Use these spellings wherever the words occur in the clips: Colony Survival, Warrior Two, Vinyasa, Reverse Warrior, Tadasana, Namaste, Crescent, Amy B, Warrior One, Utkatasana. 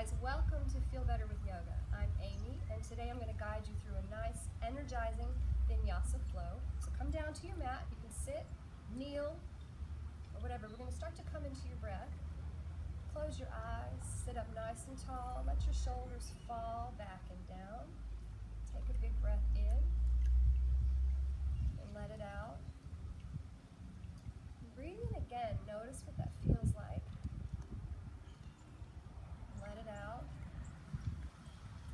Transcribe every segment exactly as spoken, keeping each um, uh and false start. guys, welcome to Feel Better with Yoga. I'm Amy, and today I'm going to guide you through a nice, energizing Vinyasa flow. So come down to your mat. You can sit, kneel, or whatever. We're going to start to come into your breath. Close your eyes, sit up nice and tall. Let your shoulders fall back and down. Take a big breath in, and let it out. Breathe in again. Notice what that feels like. Let it out.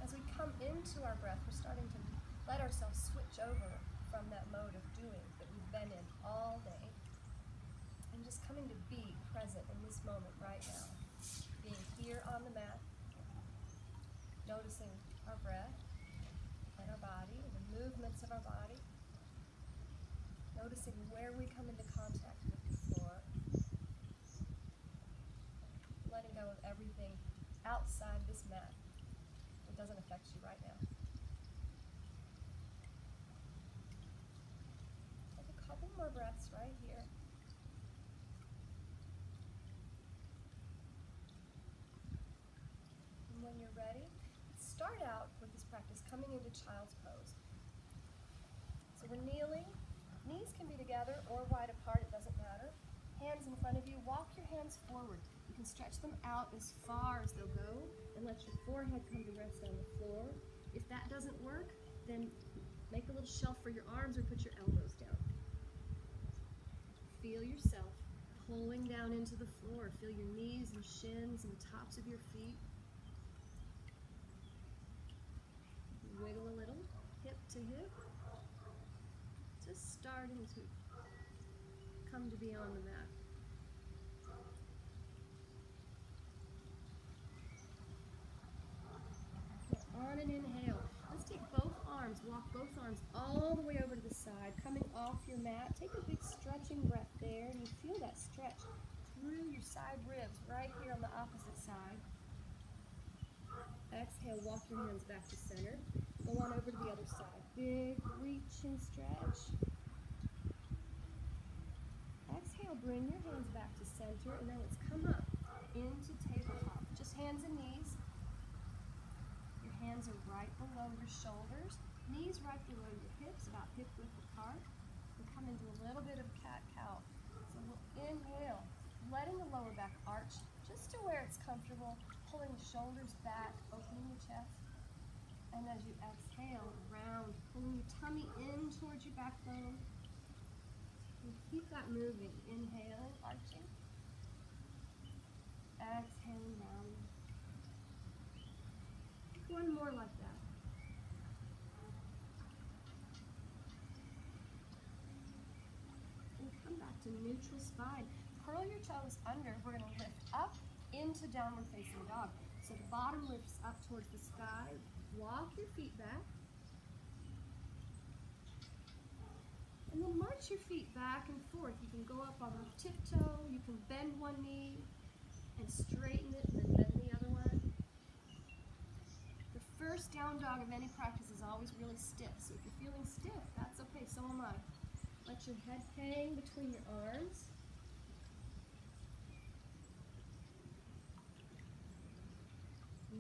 As we come into our breath, we're starting to let ourselves switch over from that mode of doing that we've been in all day, and just coming to be present in this moment right now. Being here on the mat, noticing our breath and our body, and the movements of our body, noticing where we come into contact with the floor, letting go of everything outside this mat. It doesn't affect you right now. Take a couple more breaths right here. And when you're ready, start out with this practice coming into child's pose. So we're kneeling. Knees can be together or wide apart, it doesn't matter. Hands in front of you, walk your hands forward. You can stretch them out as far as they'll go and let your forehead come to rest on the floor. If that doesn't work, then make a little shelf for your arms or put your elbows down. Feel yourself pulling down into the floor. Feel your knees and shins and the tops of your feet. Wiggle a little, hip to hip. Just starting to come to be on the mat. Now on an inhale, let's take both arms, walk both arms all the way over to the side, coming off your mat. Take a big stretching breath there, and you feel that stretch through your side ribs right here on the opposite side. Exhale, walk your hands back to center. Go on over to the other side. Big reach and stretch. Exhale, bring your hands back to center, and now let's come up into tabletop. Just hands and knees. Your hands are right below your shoulders, knees right below your hips, about hip width apart. We come into a little bit of cat-cow. So we'll inhale, letting the lower back arch just to where it's comfortable, pulling the shoulders back, opening the chest. And as you exhale, round, pulling your tummy in towards your backbone. And keep that moving. Inhale, arching. Exhale, down. One more like that. And come back to neutral spine. Curl your toes under. We're going to lift up into downward facing dog. So the bottom lifts up towards the sky. Walk your feet back, and then march your feet back and forth. You can go up on the tiptoe, you can bend one knee and straighten it, and then bend the other one. The first down dog of any practice is always really stiff, so if you're feeling stiff, that's okay, so am I. Let your head hang between your arms.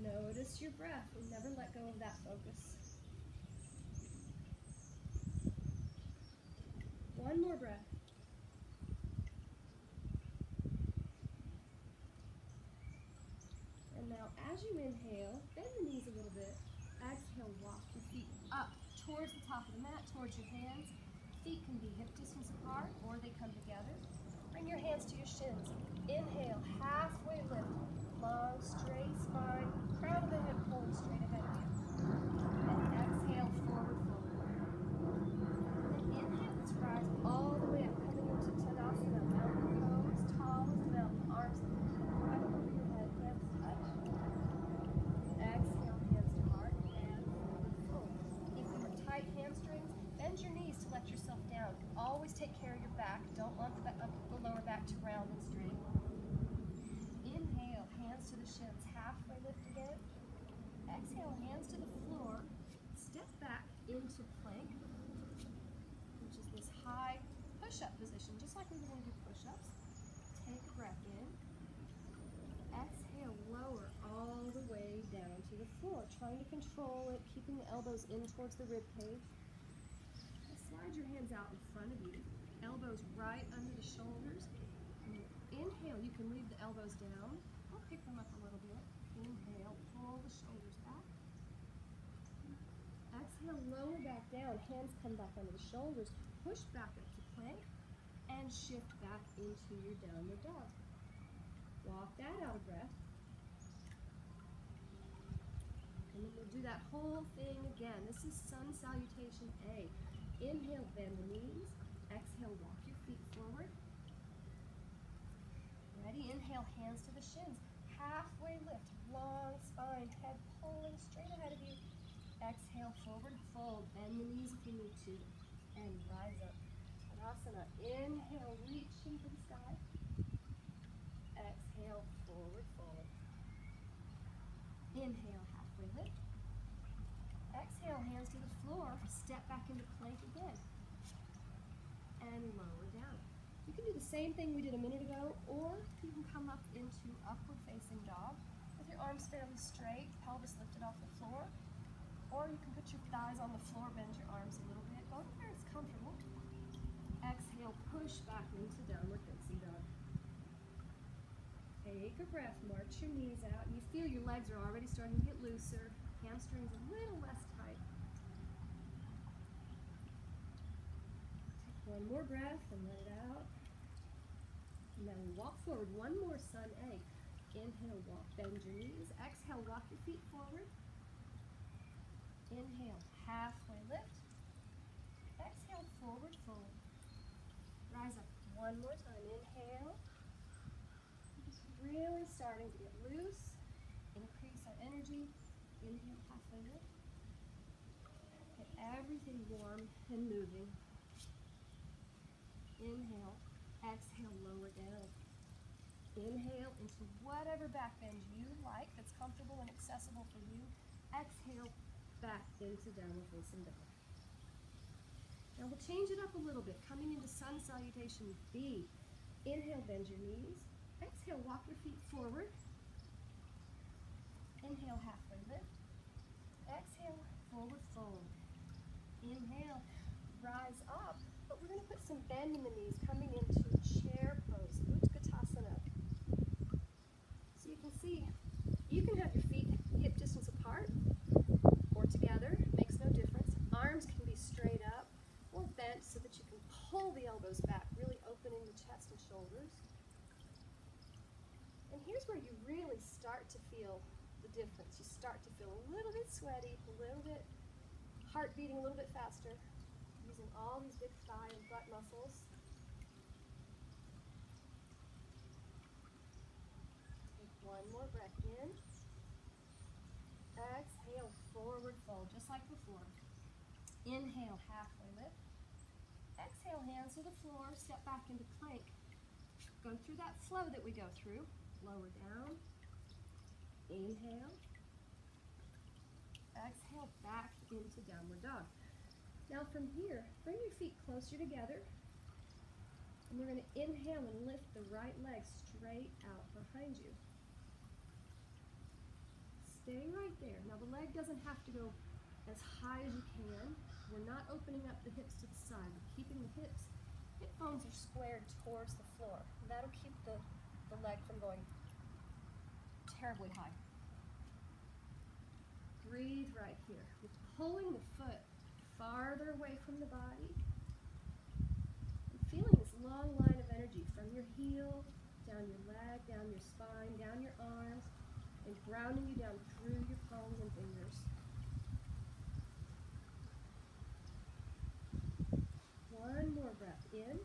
Notice your breath, and never let go of that focus. One more breath. And now as you inhale, bend the knees a little bit. Exhale, walk your feet up towards the top of the mat, towards your hands. Feet can be hip distance apart, or they come together. Bring your hands to your shins. Inhale, halfway lift. Long, straight spine, crown of the head pulling straight ahead of you. And exhale, forward fold. And then inhale, let's rise all the way up, coming into Tadasana, mountain pose, tall as a mountain, arms right over your head, hands touch. Exhale, hands to heart, and forward fold. If you have tight hamstrings, bend your knees to let yourself down. Always take care of your back. Don't want the, uh, the lower back to round and straight. To the shins, halfway lift again. Exhale, hands to the floor. Step back into plank, which is this high push-up position, just like we were going to do push-ups. Take a breath in. Exhale, lower all the way floor, trying to control it, keeping the elbows in towards the ribcage. Slide your hands out in front of you, elbows right under the shoulders. And inhale, you can leave the elbows down. I'll pick them up a little bit. Inhale, pull the shoulders back. Exhale, lower back down, hands come back under the shoulders, push back up to plank, and shift back into your downward dog. Walk that out of breath. And then we'll do that whole thing again. This is sun salutation A. Inhale, bend the knees. Exhale, walk your feet forward. Ready, inhale, hands to the shins. Halfway lift, long spine, head pulling straight ahead of you. Exhale, forward fold, bend the knees if you need to, and rise up. Tadasana, inhale, reaching for the sky. Exhale, forward fold. Inhale, halfway lift. Exhale, hands to the floor, step back into plank again. And lower down. You can do the same thing we did a minute ago, or you can come up into upward facing dog with your arms fairly straight, pelvis lifted off the floor. Or you can put your thighs on the floor, bend your arms a little bit, go where it's comfortable. Exhale, push back into downward facing dog. Take a breath, march your knees out. You feel your legs are already starting to get looser, hamstrings a little less tight. Take one more breath and let it out. And then walk forward, one more sun A. Inhale, walk, bend your knees. Exhale, walk your feet forward. Inhale, halfway lift. Exhale, forward fold. Rise up one more time. Inhale. Just really starting to get loose. Increase our energy. Inhale, halfway lift. Get everything warm and moving. Inhale. Exhale, lower down. Inhale into whatever back bend you like that's comfortable and accessible for you. Exhale. Back into downward facing dog. Now we'll change it up a little bit, coming into sun salutation B. Inhale, bend your knees. Exhale, walk your feet forward. Inhale, halfway lift. Exhale, forward fold. Inhale, rise up. But we're going to put some bend in the knees, coming into chair pose, Utkatasana. So you can see, you can have your feet hip distance apart. Together, makes no difference. Arms can be straight up or bent so that you can pull the elbows back, really opening the chest and shoulders. And here's where you really start to feel the difference. You start to feel a little bit sweaty, a little bit heart beating a little bit faster, using all these big thigh and butt muscles. Take one more breath in. Exhale, forward fold, just like before. Inhale, halfway lift. Exhale, hands to the floor, step back into plank. Go through that flow that we go through. Lower down. Inhale. Exhale, back into downward dog. Now from here, bring your feet closer together. And we're going to inhale and lift the right leg straight out behind you. Stay right there. Now the leg doesn't have to go as high as you can. We're not opening up the hips to the side. We're keeping the hips. Hip bones are squared towards the floor. That'll keep the, the leg from going terribly high. Breathe right here. We're pulling the foot farther away from the body. And feeling this long line of energy from your heel, down your leg, down your spine, down your arms, and grounding you down through your palms and fingers. One more breath in.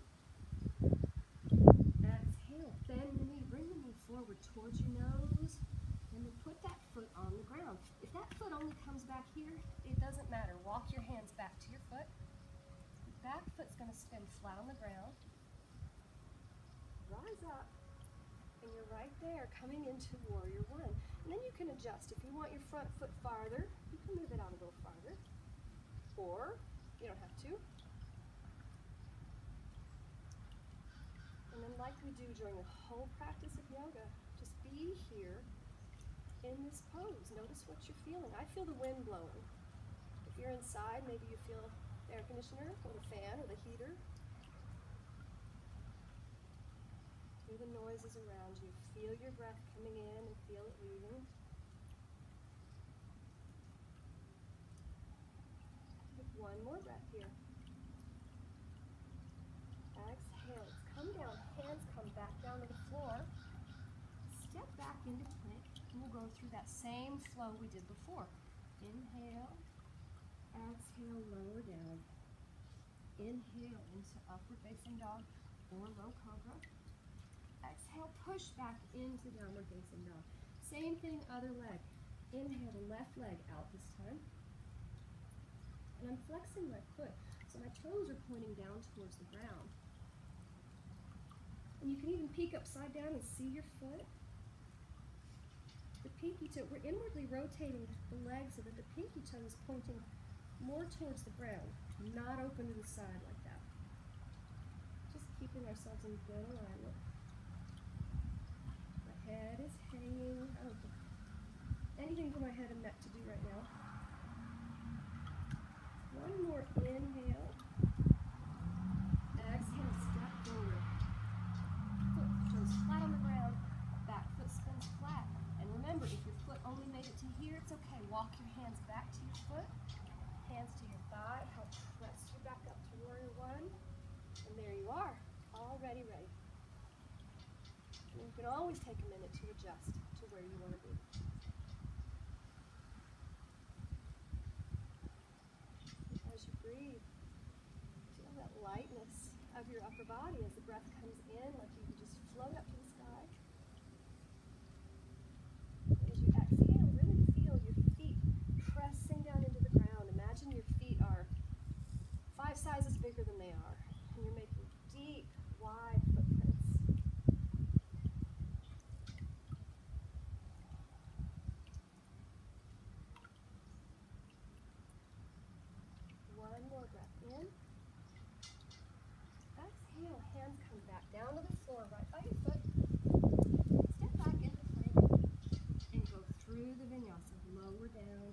Exhale, bend the knee, bring the knee forward towards your nose, and then put that foot on the ground. If that foot only comes back here, it doesn't matter. Walk your hands back to your foot. The back foot's gonna spin flat on the ground. Rise up. And you're right there, coming into Warrior One. And then you can adjust. If you want your front foot farther, you can move it out a little farther. Or, you don't have to. And then like we do during the whole practice of yoga, just be here in in this pose. Notice what you're feeling. I feel the wind blowing. If you're inside, maybe you feel the air conditioner or the fan or the heater. Hear the noises around you. Feel your breath coming in and feel it leaving. Take one more breath here. Exhale, come down, hands come back down to the floor. Step back into plank, and we'll go through that same flow we did before. Inhale, exhale, lower down. Inhale into upward facing dog or low cobra. Exhale, push back into downward facing dog. Same thing, other leg. Inhale, left leg out this time. And I'm flexing my foot, so my toes are pointing down towards the ground. And you can even peek upside down and see your foot. The pinky toe, we're inwardly rotating the leg so that the pinky toe is pointing more towards the ground, not open to the side like that. Just keeping ourselves in good alignment. My head is hanging. I don't think anything for my head and neck to do right now. One more inhale. Exhale, step forward. Foot goes flat on the ground. Back foot spins flat. And remember, if your foot only made it to here, it's okay. Walk your hands back to your foot. Hands to your thigh. Help press your back up to Warrior One. And there you are. Already ready. And you can always take a minute to adjust to where you want to be. And as you breathe, feel that lightness of your upper body as the breath comes in, like you can just float up to the sky. And as you exhale, really feel your feet pressing down into the ground. Imagine your feet are five sizes bigger than they are, and you're making deep, wide footprints. One more breath in. Exhale, hands come back down to the floor, right by your foot. Step back into plank and go through the vinyasa. Lower down,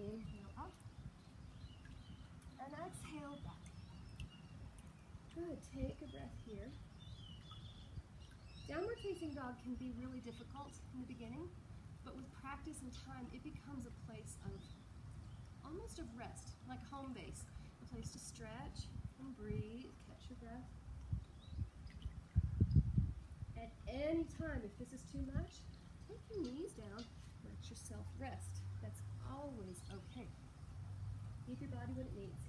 inhale up, and exhale back. Good, take a breath here. Downward facing dog can be really difficult in the beginning, but with practice and time, it becomes a place of almost of rest, like home base, a place to stretch and breathe, catch your breath. At any time, if this is too much, take your knees down, let yourself rest. That's always okay. Give your body what it needs.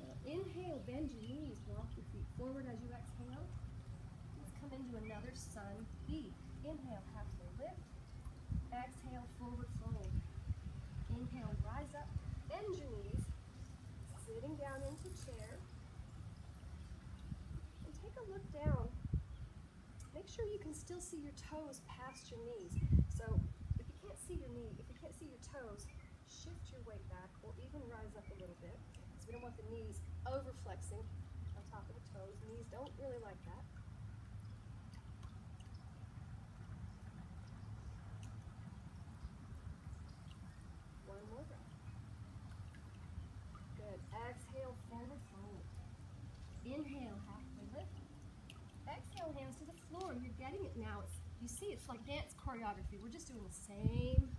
Now inhale, bend your knees, walk your feet forward as you exhale. Let's come into another sun V. Inhale, halfway lift. Exhale, forward fold. Inhale, rise up, bend your knees, sitting down into chair, and take a look down. Make sure you can still see your toes past your knees. So if you can't see your knee, if you can't see your toes, shift your weight back or even rise up a little bit, because we don't want the knees over flexing on top of the toes. Knees don't really like that. One more breath. Good. Exhale, forward fold. Inhale, halfway lift. Exhale, hands to the floor. You're getting it now. It's, you see, it's like dance choreography. We're just doing the same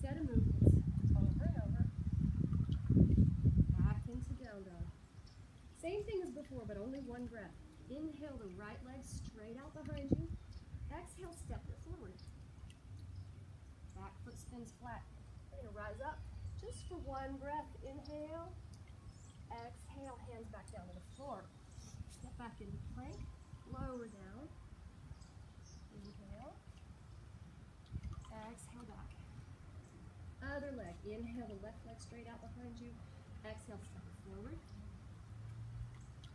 set of movements over and over. Back into down dog. Same thing as before, but only one breath. Inhale, the right leg straight out behind you. Exhale, step it forward. Back foot spins flat. We're going to rise up just for one breath. Inhale, exhale, hands back down to the floor. Step back into plank, lower down. Inhale, exhale back. Other leg, inhale, the left leg straight out behind you. Exhale, step forward.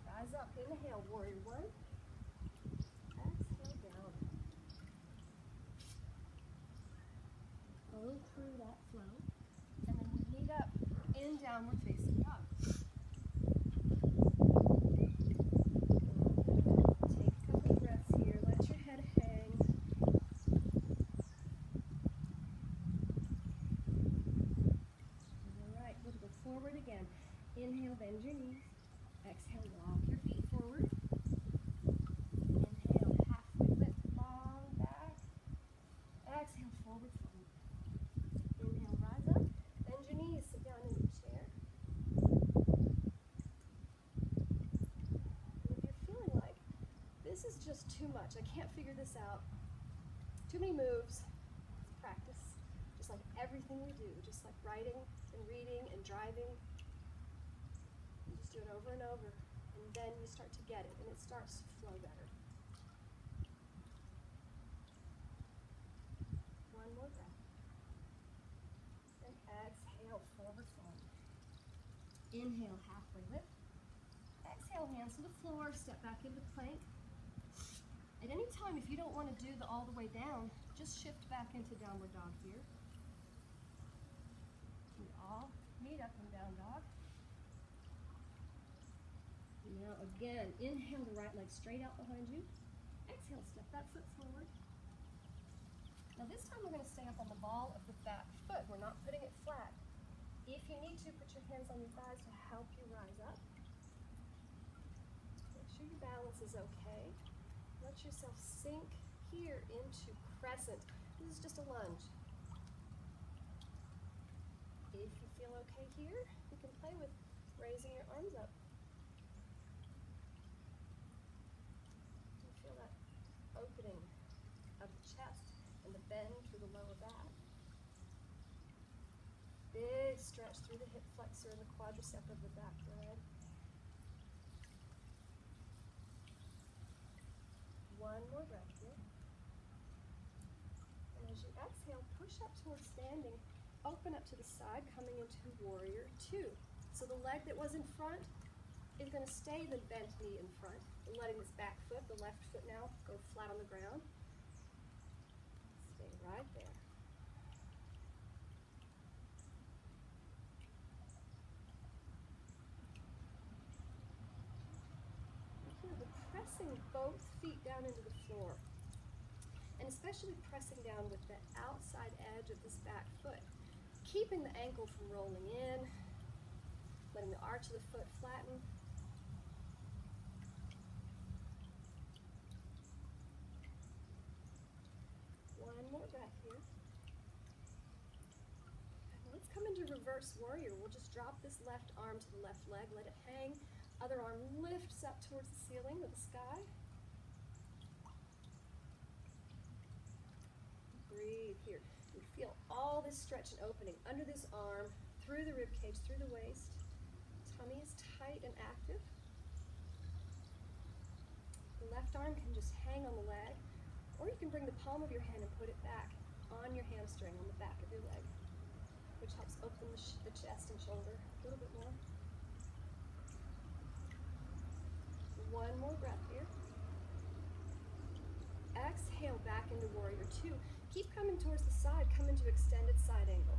Rise up, inhale, warrior one. Exhale down. Go through that flow, and then we meet up in downward facing dog. Take a couple breaths here, let your head hang, this is just too much. I can't figure this out. Too many moves. It's practice. Just like everything we do, just like writing and reading and driving. You just do it over and over, and then you start to get it, and it starts to flow better. One more breath. And exhale, forward fold. Inhale, halfway lift. Exhale, hands to the floor, step back into plank. At any time, if you don't want to do the all the way down, just shift back into downward dog here. We all meet up in down dog. Now again, inhale the right leg straight out behind you. Exhale, step that foot forward. Now this time we're going to stay up on the ball of the back foot. We're not putting it flat. If you need to, put your hands on your thighs to help you rise up. Make sure your balance is okay. Let yourself sink here into crescent. This is just a lunge. If you feel okay here, you can play with raising your arms up. Feel that opening of the chest and the bend through the lower back. Big stretch through the hip flexor and the quadricep of the back leg. One more breath here. And as you exhale, push up towards standing. Open up to the side, coming into Warrior Two. So the leg that was in front is going to stay the bent knee in front. I'm letting this back foot, the left foot now, go flat on the ground. Stay right there. Here we're pressing both feet down into the floor, and especially pressing down with the outside edge of this back foot, keeping the ankle from rolling in, letting the arch of the foot flatten. One more breath here. Let's come into Reverse Warrior. We'll just drop this left arm to the left leg, let it hang. Other arm lifts up towards the ceiling or the sky. Breathe here. You feel all this stretch and opening under this arm, through the ribcage, through the waist. Tummy is tight and active. The left arm can just hang on the leg, or you can bring the palm of your hand and put it back on your hamstring, on the back of your leg, which helps open the, sh the chest and shoulder a little bit more. One more breath here. Exhale back into Warrior Two. Keep coming towards the side, come into extended side angle.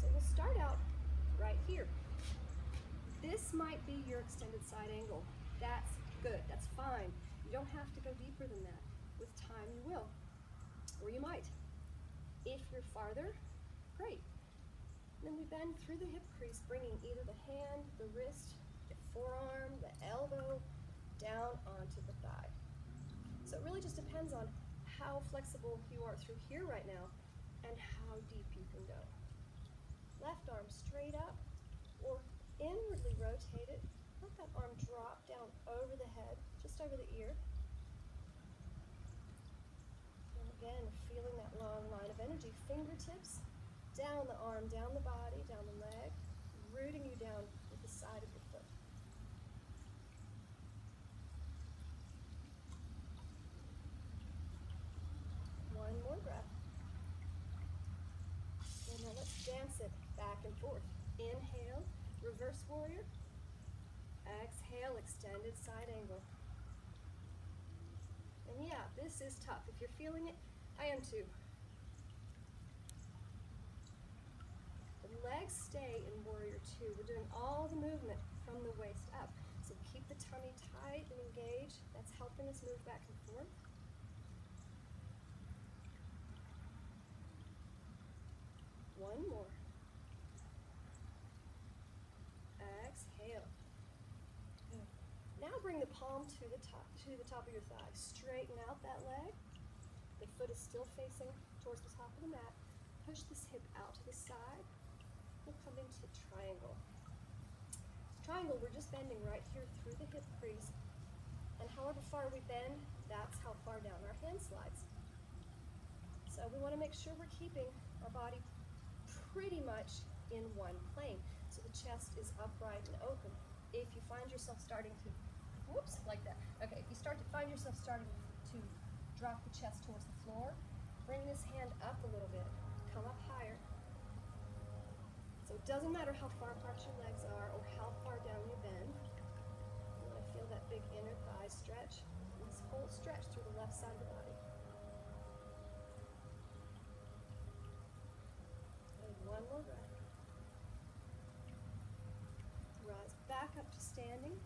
So we'll start out right here. This might be your extended side angle. That's good, that's fine. You don't have to go deeper than that. With time you will, or you might. If you're farther, great. And then we bend through the hip crease, bringing either the hand, the wrist, the forearm, the elbow, down onto the thigh. So it really just depends on how flexible you are through here right now and how deep you can go. Left arm straight up, or inwardly rotate it. Let that arm drop down over the head, just over the ear. And again, feeling that long line of energy. Fingertips down the arm, down the body, down the leg, rooting you down with the side of your foot. One more breath. And now let's dance it back and forth. Inhale, Reverse Warrior. Exhale, extended side angle. And yeah, this is tough. If you're feeling it, I am too. The legs stay in Warrior Two. We're doing all the movement from the waist up. So keep the tummy tight and engaged. That's helping us move back and forth. One more. Exhale. Good. Now bring the palm to the top, to the top of your thigh. Straighten out that leg. The foot is still facing towards the top of the mat. Push this hip out to the side. We'll come into triangle. Triangle, we're just bending right here through the hip crease, And however far we bend, that's how far down our hand slides. So we want to make sure we're keeping our body pretty much in one plane. So the chest is upright and open. If you find yourself starting to, whoops, like that. Okay, if you start to find yourself starting to drop the chest towards the floor, bring this hand up a little bit, come up higher. So it doesn't matter how far apart your legs are or how far down you bend. You want to feel that big inner thigh stretch, and this whole stretch through the left side of the body. And one more breath. Rise back up to standing.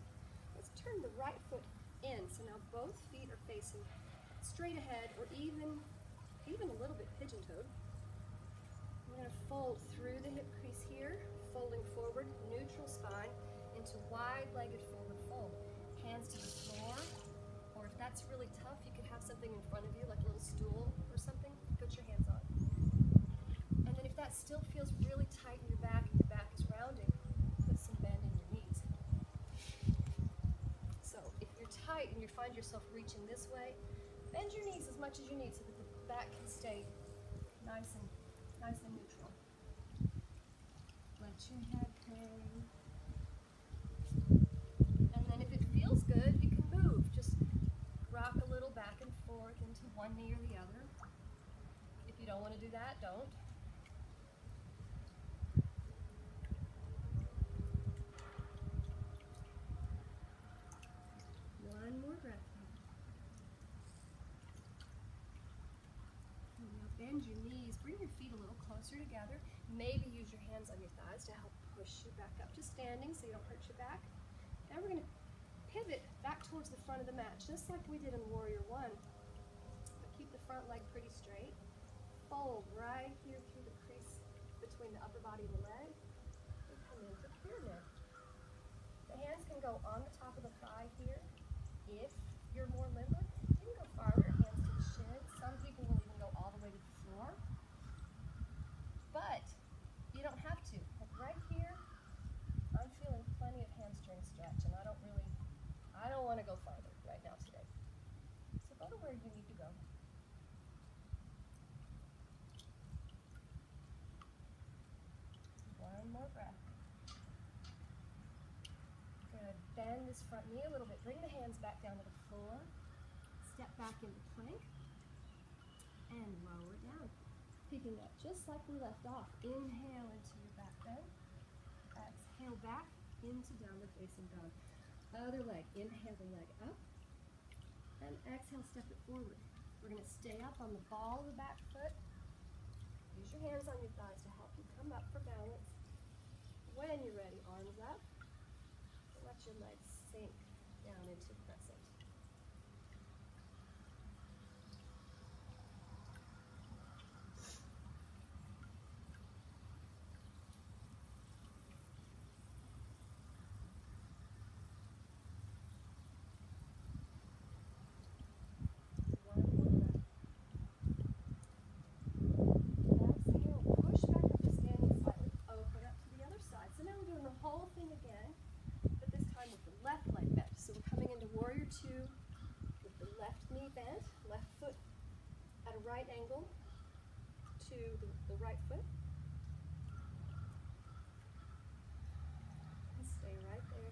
Let's turn the right foot in. So now both feet are facing straight ahead, or even, even a little bit pigeon-toed. We're going to fold through the hip crease here, folding forward, neutral spine, into wide-legged forward fold. Hands to the floor, or if that's really tough, you could have something in front of you, like a little stool or something, put your hands on. And then if that still feels really tight in your back, and your back is rounding, put some bend in your knees. So if you're tight and you find yourself reaching this way, bend your knees as much as you need so that the back can stay nice and nice and neutral. Let your head hang. And then if it feels good, you can move. Just rock a little back and forth into one knee or the other. If you don't want to do that, don't. One more breath. Bend your knees, bring your feet a little closer together. Maybe use your hands on your thighs to help push you back up to standing so you don't hurt your back. Now we're going to pivot back towards the front of the mat, just like we did in Warrior One. But keep the front leg pretty straight. Fold right here through the crease between the upper body and the leg. And come into pyramid. The hands can go on the top of the thigh here. If you're more limber, you can go farther, hands to the shin. Some people will even go all the way to the floor. But you don't have to. Like right here, I'm feeling plenty of hamstring stretch, and I don't really, I don't want to go farther right now today. So go to where you need to go. One more breath. Good. Bend this front knee a little bit. Bring the hands back down to the floor. Step back into plank. And lower down. Picking up just like we left off. Inhale into your back bend. Exhale back into downward facing dog. Other leg. Inhale the leg up. And exhale, step it forward. We're going to stay up on the ball of the back foot. Use your hands on your thighs to help you come up for balance. When you're ready, arms up. Let your legs sink down into Crescent. Two with the left knee bent, left foot at a right angle to the, the right foot. And stay right there.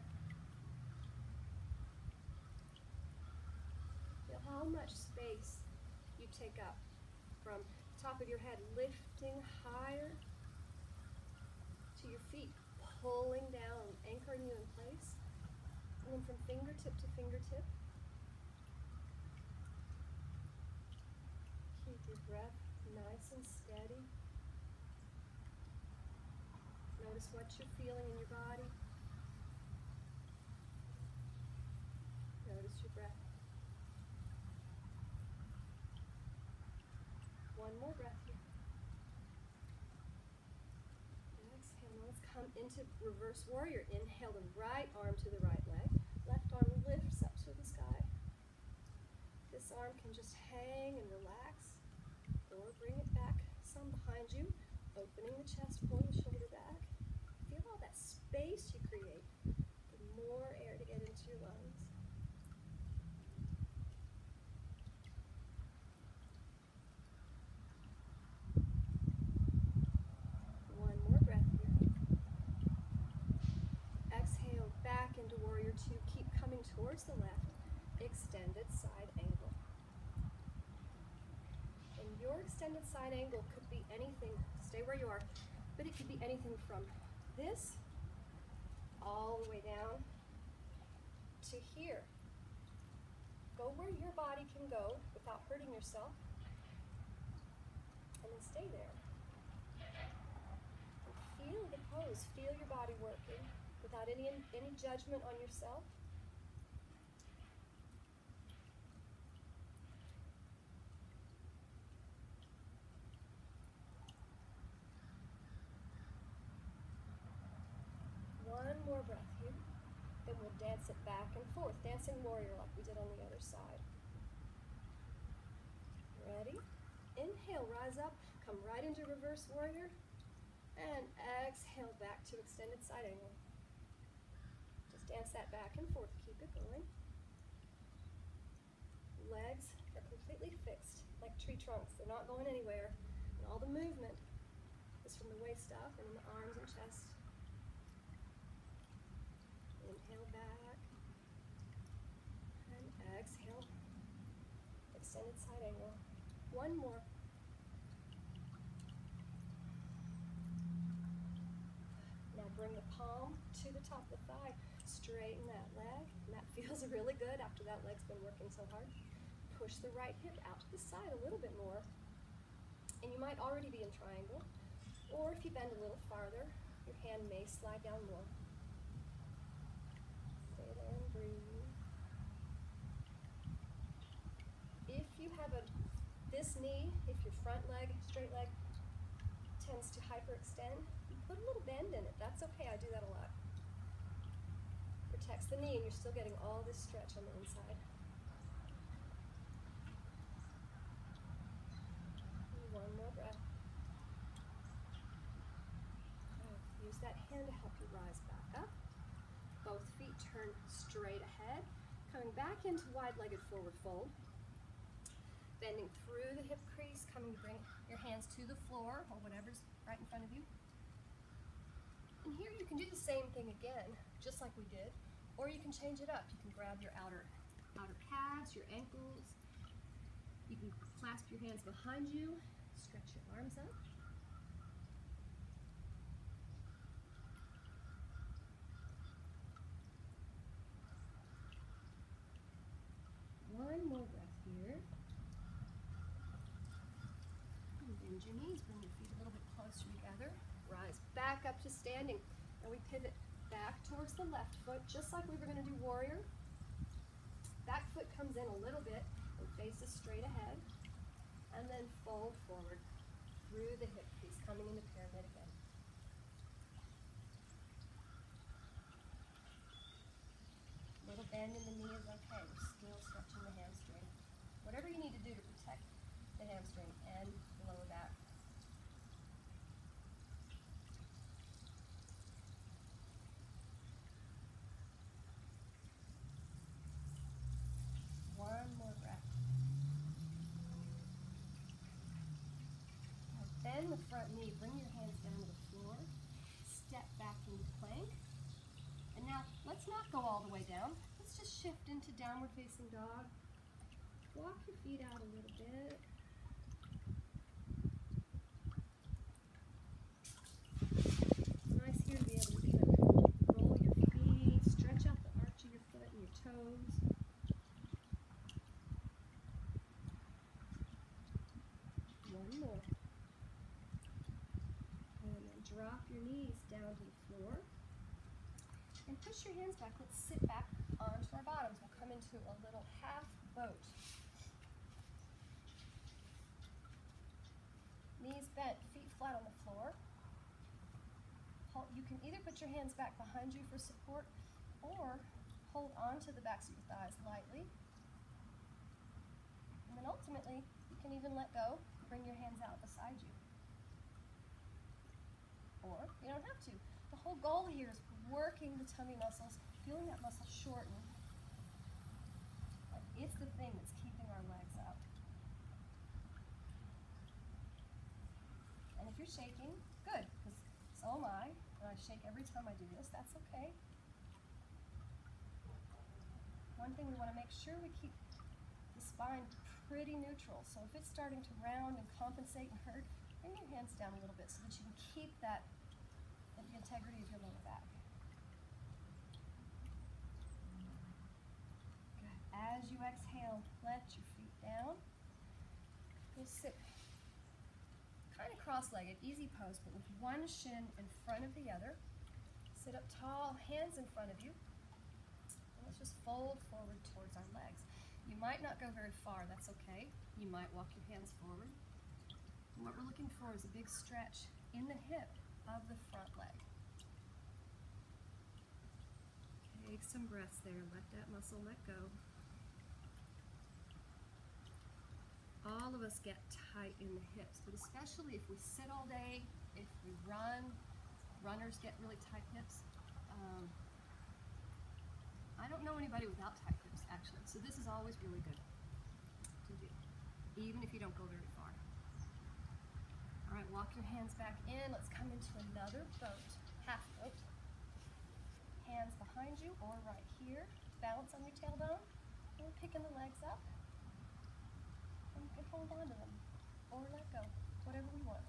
Feel how much space you take up from the top of your head, lifting higher to your feet, pulling down, anchoring you in place. And then from fingertip to fingertip, keep your breath nice and steady. Notice what you're feeling in your body. Notice your breath. One more breath here. Exhale, let's come into Reverse Warrior. Inhale the right arm to the right leg. Left arm lifts up to the sky. This arm can just hang and relax, or bring it back some behind you, opening the chest, pulling the shoulder back. Feel all that space you create, the more air to get into your lungs. into Warrior Two, keep coming towards the left, extended side angle. And your extended side angle could be anything, stay where you are, but it could be anything from this all the way down to here. Go where your body can go without hurting yourself, and then stay there. Feel the pose, feel your body working without any, any judgment on yourself. One more breath here, then we'll dance it back and forth, dancing warrior like we did on the other side. Ready? Inhale, rise up, come right into reverse warrior. And exhale back to extended side angle. Just dance that back and forth. Keep it going. Legs are completely fixed like tree trunks. They're not going anywhere. And all the movement is from the waist up and in the arms and chest. Inhale back. And exhale. Extended side angle. One more. Bring the palm to the top of the thigh, straighten that leg, and that feels really good after that leg's been working so hard. Push the right hip out to the side a little bit more, and you might already be in triangle, or if you bend a little farther, your hand may slide down more. Stay there and breathe. If you have a, this knee, if your front leg, straight leg, tends to hyperextend, put a little bend in it. That's okay. I do that a lot. Protects the knee, and you're still getting all this stretch on the inside. And one more breath. Good. Use that hand to help you rise back up. Both feet turn straight ahead. Coming back into wide-legged forward fold. Bending through the hip crease. Coming to bring your hands to the floor or whatever's right in front of you. And here you can do the same thing again, just like we did, or you can change it up. You can grab your outer, outer calves, your ankles. You can clasp your hands behind you, stretch your arms up. One more breath here. And bend your knees, bring your feet a little bit closer together. Rise back up to standing, and we pivot back towards the left foot, just like we were going to do warrior. Back foot comes in a little bit and faces straight ahead, and then fold forward through the hip crease, coming into pyramid again. Little bend in the knee is okay. We're still stretching the hamstring. Whatever you need to do to protect the hamstring and the lower back. The front knee, bring your hands down to the floor, step back into plank, and now let's not go all the way down, let's just shift into downward facing dog, walk your feet out a little bit, it's nice here to be able to kind of roll your feet, stretch out the arch of your foot and your toes. One more. Drop your knees down to the floor and push your hands back. Let's sit back onto our bottoms. We'll come into a little half boat. Knees bent, feet flat on the floor. You can either put your hands back behind you for support or hold onto the backs of your thighs lightly. And then ultimately, you can even let go and bring your hands out beside you. Or you don't have to. The whole goal here is working the tummy muscles, feeling that muscle shorten. Like it's the thing that's keeping our legs up. And if you're shaking, good, because so am I. And I shake every time I do this. That's okay. One thing we want to make sure we keep the spine pretty neutral. So if it's starting to round and compensate and hurt, bring your hands down a little bit so that you can keep that, the integrity of your lower back. Good. As you exhale, let your feet down. We'll sit kind of cross-legged, easy pose, but with one shin in front of the other. Sit up tall, hands in front of you. And let's just fold forward towards our legs. You might not go very far, that's okay. You might walk your hands forward. And what we're looking for is a big stretch in the hip of the front leg. Take some breaths there, let that muscle let go. All of us get tight in the hips, but especially if we sit all day, if we run, runners get really tight hips. Um, I don't know anybody without tight hips, actually, so this is always really good to do, even if you don't go very far. All right, walk your hands back in. Let's come into another boat, half boat. Hands behind you or right here. Balance on your tailbone. And we're picking the legs up. And you can hold on to them or let go, whatever we want.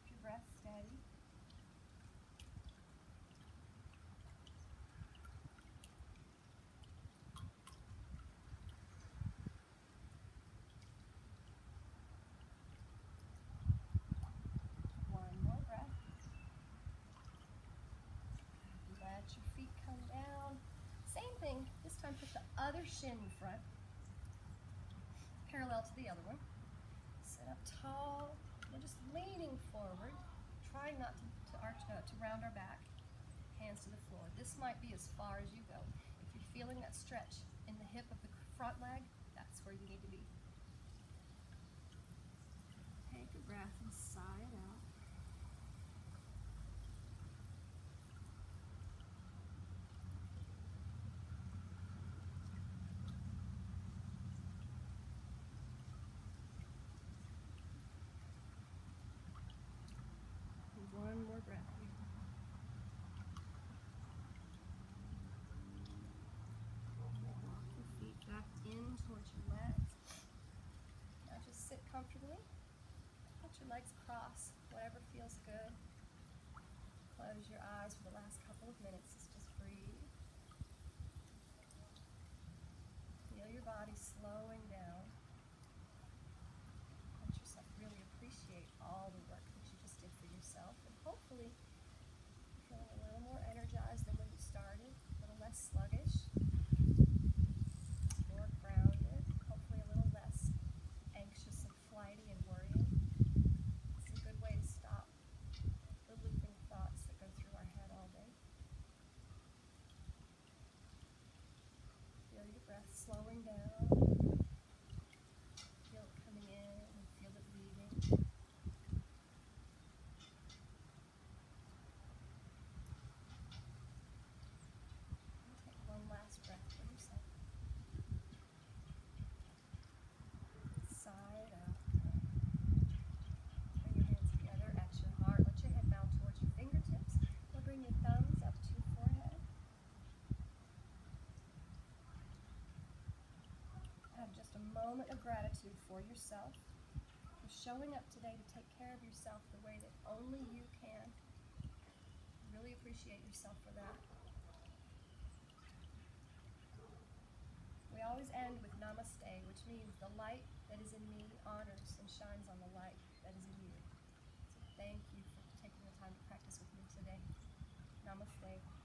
Keep your breath steady. Put the other shin in front, parallel to the other one. Sit up tall. We're just leaning forward, trying not to, to arch, uh, to round our back. Hands to the floor. This might be as far as you go. If you're feeling that stretch in the hip of the front leg, that's where you need to be. Take a breath and sigh it out. Legs cross, whatever feels good. Close your eyes for the last couple of minutes. Just breathe. Feel your body slowing down. Let yourself really appreciate all the work that you just did for yourself. And hopefully, you're feeling a little more energized than when you started, a little less sluggish. Slowing down, feel it coming in, and feel it leaving. Take one last breath for yourself. Sigh it out. Bring your hands together at your heart. Let your head bow towards your fingertips. We'll bring your thumbs up to your forehead. Moment of gratitude for yourself, for showing up today to take care of yourself the way that only you can. Really appreciate yourself for that. We always end with Namaste, which means the light that is in me honors and shines on the light that is in you. So thank you for taking the time to practice with me today. Namaste.